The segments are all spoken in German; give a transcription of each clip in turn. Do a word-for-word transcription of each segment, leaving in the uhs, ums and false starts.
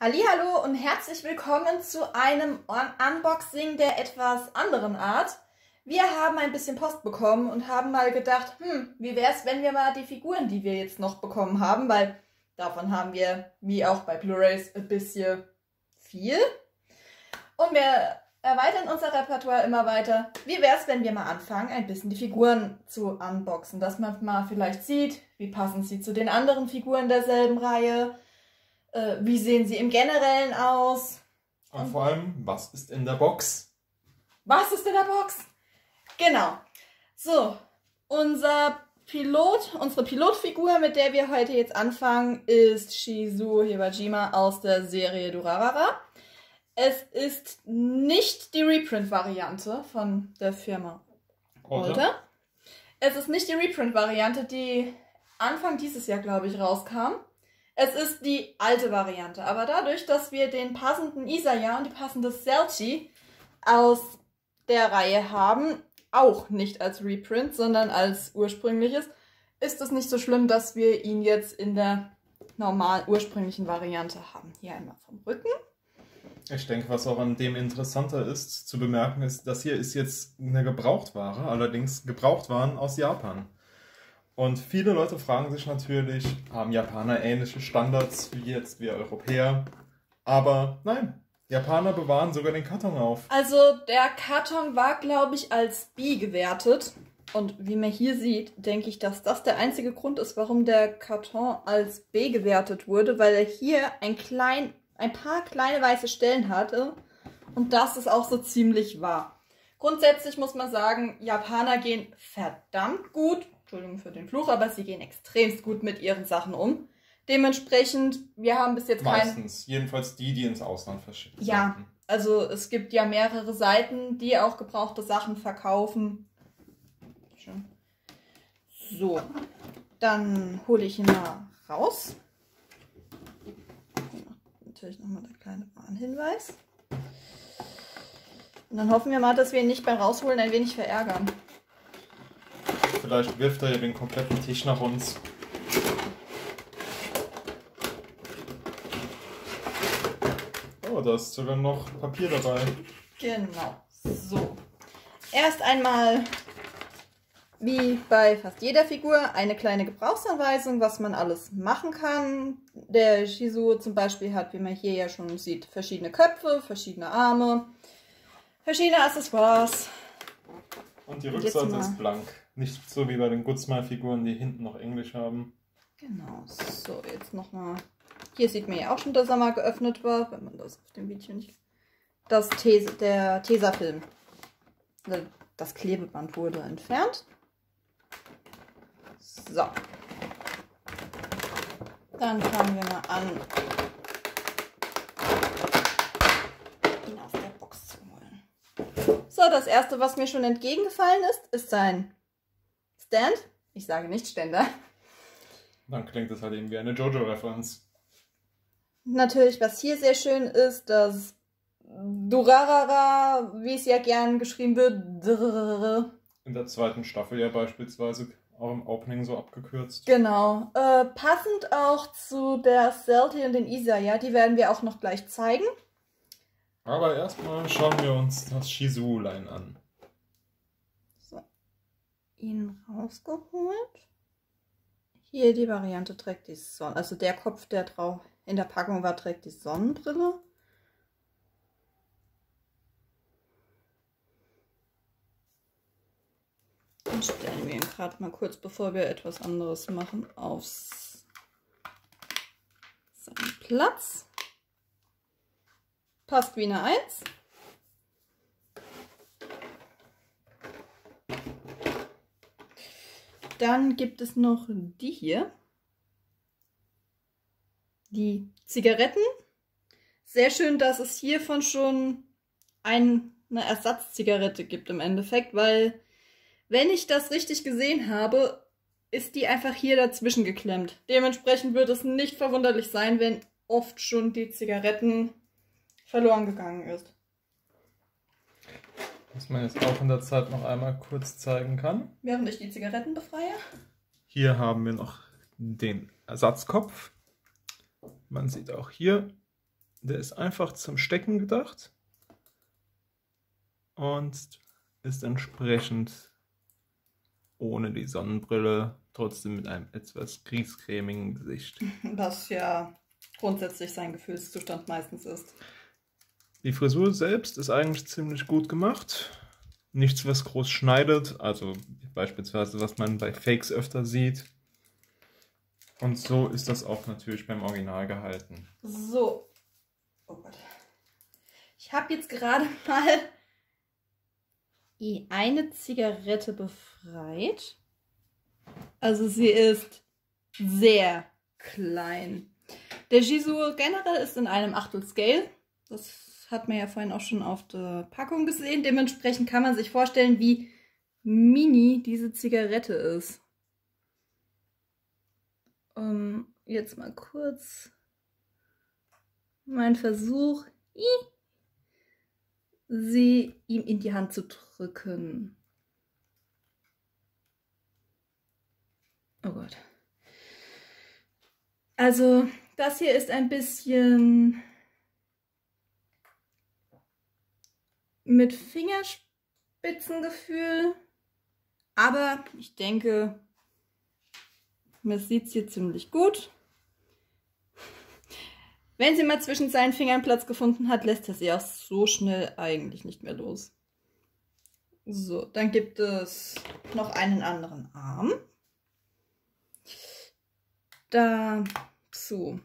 Hallihallo und herzlich willkommen zu einem Unboxing der etwas anderen Art. Wir haben ein bisschen Post bekommen und haben mal gedacht, hm, wie wäre es, wenn wir mal die Figuren, die wir jetzt noch bekommen haben, weil davon haben wir, wie auch bei Blu-rays, ein bisschen viel. Und wir erweitern unser Repertoire immer weiter. Wie wäre es, wenn wir mal anfangen, ein bisschen die Figuren zu unboxen, dass man mal vielleicht sieht, wie passen sie zu den anderen Figuren derselben Reihe. Wie sehen sie im Generellen aus? Und vor allem, was ist in der Box? Was ist in der Box? Genau. So, unser Pilot, unsere Pilotfigur, mit der wir heute jetzt anfangen, ist Shizuo Heiwajima aus der Serie Durarara. Es ist nicht die Reprint-Variante von der Firma Alter. Es ist nicht die Reprint-Variante, die Anfang dieses Jahr, glaube ich, rauskam. Es ist die alte Variante, aber dadurch, dass wir den passenden Izaya und die passende Celty aus der Reihe haben, auch nicht als Reprint, sondern als ursprüngliches, ist es nicht so schlimm, dass wir ihn jetzt in der normalen ursprünglichen Variante haben. Hier einmal vom Rücken. Ich denke, was auch an dem interessanter ist, zu bemerken ist, das hier ist jetzt eine Gebrauchtware, allerdings Gebrauchtwaren aus Japan. Und viele Leute fragen sich natürlich, haben Japaner ähnliche Standards wie jetzt wir Europäer? Aber nein, Japaner bewahren sogar den Karton auf. Also der Karton war, glaube ich, als B gewertet. Und wie man hier sieht, denke ich, dass das der einzige Grund ist, warum der Karton als B gewertet wurde. Weil er hier ein, klein, ein paar kleine weiße Stellen hatte. Und das ist auch so ziemlich wahr. Grundsätzlich muss man sagen, Japaner gehen verdammt gut. Entschuldigung für den Fluch, aber sie gehen extremst gut mit ihren Sachen um. Dementsprechend, wir haben bis jetzt keinen... Meistens, kein... jedenfalls die, die ins Ausland verschicken. Ja, sollten. Also es gibt ja mehrere Seiten, die auch gebrauchte Sachen verkaufen. Schön. So, dann hole ich ihn mal raus. Natürlich nochmal der kleine Warnhinweis. Und dann hoffen wir mal, dass wir ihn nicht beim Rausholen ein wenig verärgern. Vielleicht wirft er ja den kompletten Tisch nach uns. Oh, da ist sogar noch Papier dabei. Genau, so. Erst einmal, wie bei fast jeder Figur, eine kleine Gebrauchsanweisung, was man alles machen kann. Der Shizuo zum Beispiel hat, wie man hier ja schon sieht, verschiedene Köpfe, verschiedene Arme, verschiedene Accessoires. Und die Rückseite ist blank. Nicht so wie bei den Good Smile Figuren, die hinten noch Englisch haben. Genau, so jetzt nochmal. Hier sieht man ja auch schon, dass er mal geöffnet war, wenn man das auf dem Video nicht... Das Tesa, der Tesafilm. Das Klebeband wurde entfernt. So. Dann fangen wir mal an, ihn aus der Box zu holen. So, das erste, was mir schon entgegengefallen ist, ist sein... Stand? Ich sage nicht Ständer. Dann klingt das halt eben wie eine Jojo-Referenz. Natürlich, was hier sehr schön ist, dass Durarara, wie es ja gern geschrieben wird, in der zweiten Staffel ja beispielsweise auch im Opening so abgekürzt. Genau. Äh, passend auch zu der Celty und den Izaya, die werden wir auch noch gleich zeigen. Aber erstmal schauen wir uns das Shizuo-Line an. Ihn rausgeholt. Hier die Variante trägt die Sonne, also der Kopf, der drauf in der Packung war, trägt die Sonnenbrille. Dann stellen wir ihn gerade mal kurz, bevor wir etwas anderes machen, auf seinen Platz. Passt wie eine Eins. Dann gibt es noch die hier, die Zigaretten. Sehr schön, dass es hiervon schon eine Ersatzzigarette gibt im Endeffekt, weil, wenn ich das richtig gesehen habe, ist die einfach hier dazwischen geklemmt. Dementsprechend wird es nicht verwunderlich sein, wenn oft schon die Zigaretten verloren gegangen ist. Was man jetzt auch in der Zeit noch einmal kurz zeigen kann. Während ich die Zigaretten befreie. Hier haben wir noch den Ersatzkopf. Man sieht auch hier Der ist einfach zum Stecken gedacht und ist entsprechend ohne die Sonnenbrille, trotzdem mit einem etwas grießcremigen Gesicht. Was ja grundsätzlich sein Gefühlszustand meistens ist. Die Frisur selbst ist eigentlich ziemlich gut gemacht. Nichts, was groß schneidet, also beispielsweise, was man bei Fakes öfter sieht. Und so ist das auch natürlich beim Original gehalten. So. Oh Gott. Ich habe jetzt gerade mal eine Zigarette befreit. Also sie ist sehr klein. Der Shizuo generell ist in einem Achtel Scale. Das hat man ja vorhin auch schon auf der Packung gesehen. Dementsprechend kann man sich vorstellen, wie mini diese Zigarette ist. Um, jetzt mal kurz mein Versuch, sie ihm in die Hand zu drücken. Oh Gott. Also das hier ist ein bisschen mit Fingerspitzengefühl, aber ich denke, man sieht es hier ziemlich gut. Wenn sie mal zwischen seinen Fingern Platz gefunden hat, lässt er sie auch so schnell eigentlich nicht mehr los. So, dann gibt es noch einen anderen Arm. Dazu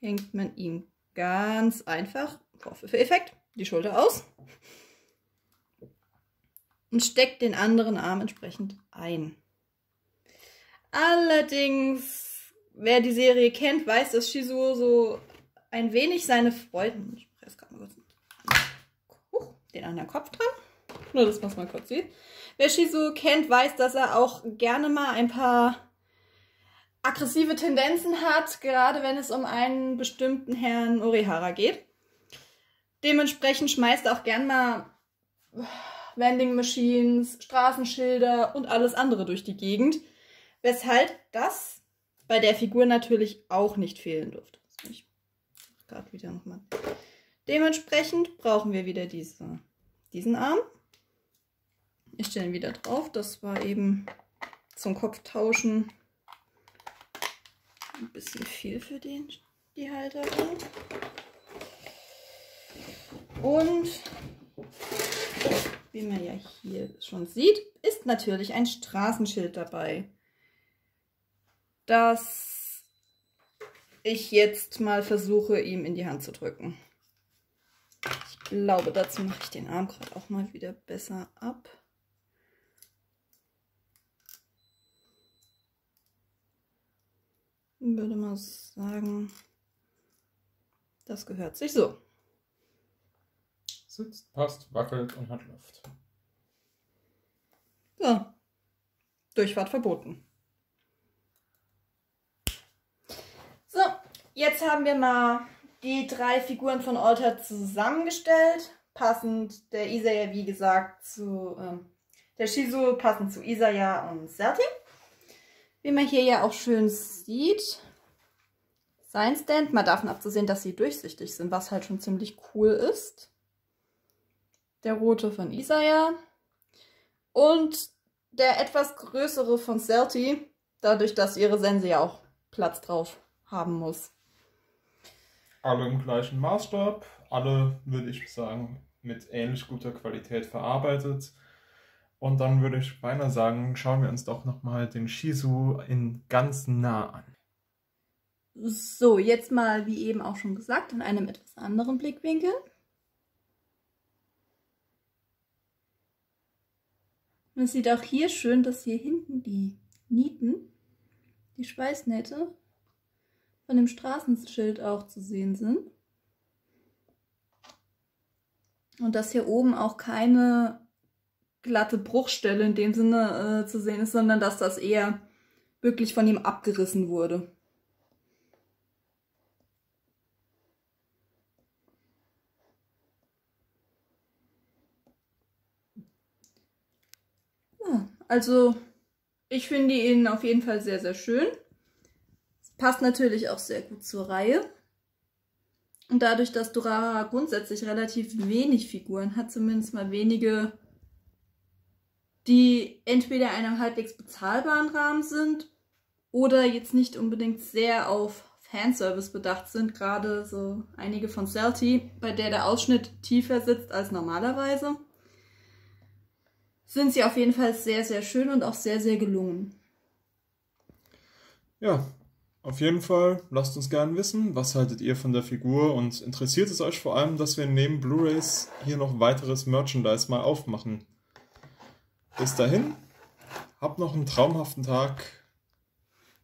hängt man ihm ganz einfach, Vorführeffekt, die Schulter aus und steckt den anderen Arm entsprechend ein. Allerdings, wer die Serie kennt, weiß, dass Shizuo so ein wenig seine Freuden... Ich presse gerade mal kurz uh, den anderen Kopf dran. Nur, dass man es mal kurz sieht. Wer Shizuo kennt, weiß, dass er auch gerne mal ein paar aggressive Tendenzen hat, gerade wenn es um einen bestimmten Herrn Orihara geht. Dementsprechend schmeißt er auch gern mal Vending Machines, Straßenschilder und alles andere durch die Gegend. Weshalb das bei der Figur natürlich auch nicht fehlen durfte. Ich gerade wieder nochmal. Dementsprechend brauchen wir wieder diese, diesen Arm. Ich stelle ihn wieder drauf. Das war eben zum Kopftauschen ein bisschen viel für den, die Halterung. Und wie man ja hier schon sieht, ist natürlich ein Straßenschild dabei. Dass ich jetzt mal versuche, ihm in die Hand zu drücken. Ich glaube, dazu mache ich den Arm gerade auch mal wieder besser ab. Ich würde mal sagen, das gehört sich so. Sitzt, passt, wackelt und hat Luft. So, Durchfahrt verboten. So, jetzt haben wir mal die drei Figuren von Alter zusammengestellt. Passend der Izaya, wie gesagt, zu ähm, der Shizuo, passend zu Izaya und Celty. Wie man hier ja auch schön sieht, sein Stand, mal davon abzusehen, dass sie durchsichtig sind, was halt schon ziemlich cool ist. Der rote von Izaya und der etwas größere von Celty, dadurch, dass ihre Sense ja auch Platz drauf haben muss. Alle im gleichen Maßstab, alle, würde ich sagen, mit ähnlich guter Qualität verarbeitet. Und dann würde ich beinahe sagen, schauen wir uns doch nochmal den Shizuo in ganz nah an. So, jetzt mal, wie eben auch schon gesagt, in einem etwas anderen Blickwinkel. Man sieht auch hier schön, dass hier hinten die Nieten, die Schweißnähte, von dem Straßenschild auch zu sehen sind. Und dass hier oben auch keine glatte Bruchstelle in dem Sinne äh, zu sehen ist, sondern dass das eher wirklich von ihm abgerissen wurde. Ja, also ich finde ihn auf jeden Fall sehr, sehr schön. Passt natürlich auch sehr gut zur Reihe. Und dadurch, dass Durarara grundsätzlich relativ wenig Figuren hat, zumindest mal wenige, die entweder in einem halbwegs bezahlbaren Rahmen sind oder jetzt nicht unbedingt sehr auf Fanservice bedacht sind, gerade so einige von Celty, bei der der Ausschnitt tiefer sitzt als normalerweise, sind sie auf jeden Fall sehr, sehr schön und auch sehr, sehr gelungen. Ja, auf jeden Fall, lasst uns gerne wissen, was haltet ihr von der Figur und interessiert es euch vor allem, dass wir neben Blu-rays hier noch weiteres Merchandise mal aufmachen. Bis dahin, habt noch einen traumhaften Tag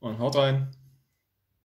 und haut rein!